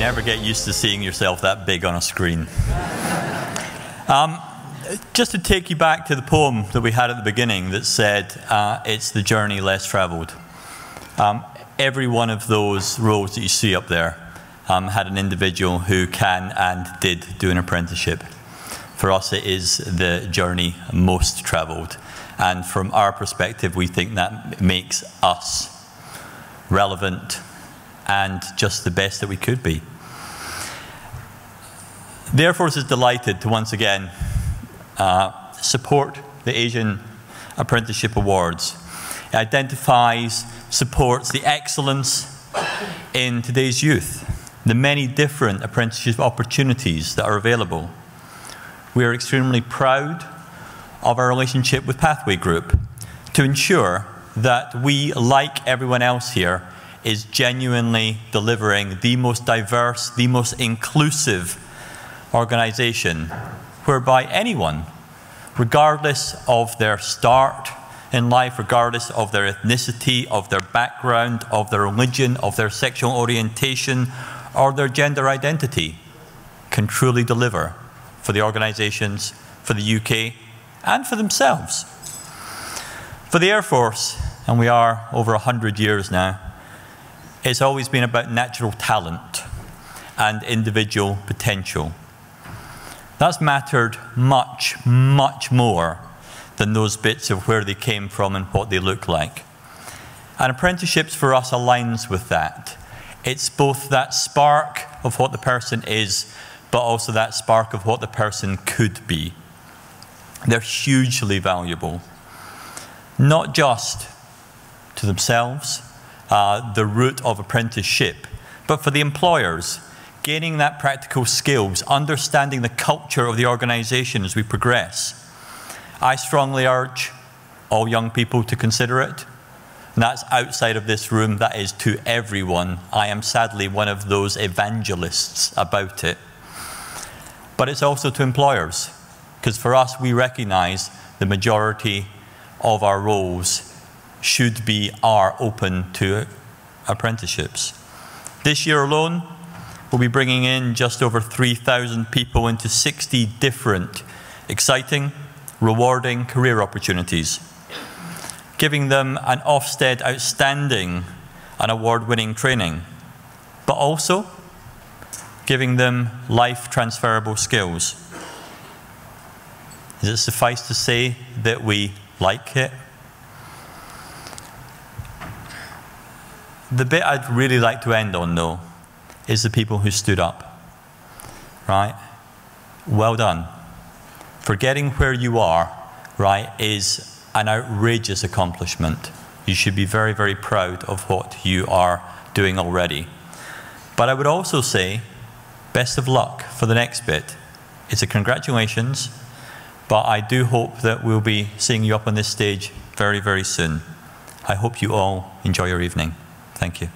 never get used to seeing yourself that big on a screen. Just to take you back to the poem that we had at the beginning that said, it's the journey less travelled. Every one of those roles that you see up there had an individual who can and did do an apprenticeship. For us, it is the journey most travelled. And from our perspective, we think that makes us relevant and just the best that we could be. The Air Force is delighted to once again support the Asian Apprenticeship Awards. It identifies, supports the excellence in today's youth, the many different apprenticeship opportunities that are available. We are extremely proud of our relationship with Pathway Group to ensure that we, like everyone else here, is genuinely delivering the most diverse, the most inclusive organisation, whereby anyone, regardless of their start in life, regardless of their ethnicity, of their background, of their religion, of their sexual orientation, or their gender identity, can truly deliver for the organisations, for the UK, and for themselves. For the Air Force, and we are over 100 years now, it's always been about natural talent and individual potential. That's mattered much, much more than those bits of where they came from and what they look like. And apprenticeships for us aligns with that. It's both that spark of what the person is, but also that spark of what the person could be. They're hugely valuable, not just to themselves, the root of apprenticeship, but for the employers, gaining that practical skills, understanding the culture of the organisation as we progress. I strongly urge all young people to consider it. And that's outside of this room, that is to everyone. I am sadly one of those evangelists about it. But it's also to employers, because for us, we recognise the majority of our roles should be, are open to apprenticeships. This year alone, we'll be bringing in just over 3,000 people into 60 different exciting, rewarding career opportunities, giving them an Ofsted outstanding and award-winning training, but also giving them life transferable skills. Does it suffice to say that we like it? The bit I'd really like to end on, though, is the people who stood up, right? Well done. Forgetting where you are, right, is an outrageous accomplishment. You should be very, very proud of what you are doing already. But I would also say, best of luck for the next bit. It's a congratulations, but I do hope that we'll be seeing you up on this stage very, very soon. I hope you all enjoy your evening. Thank you.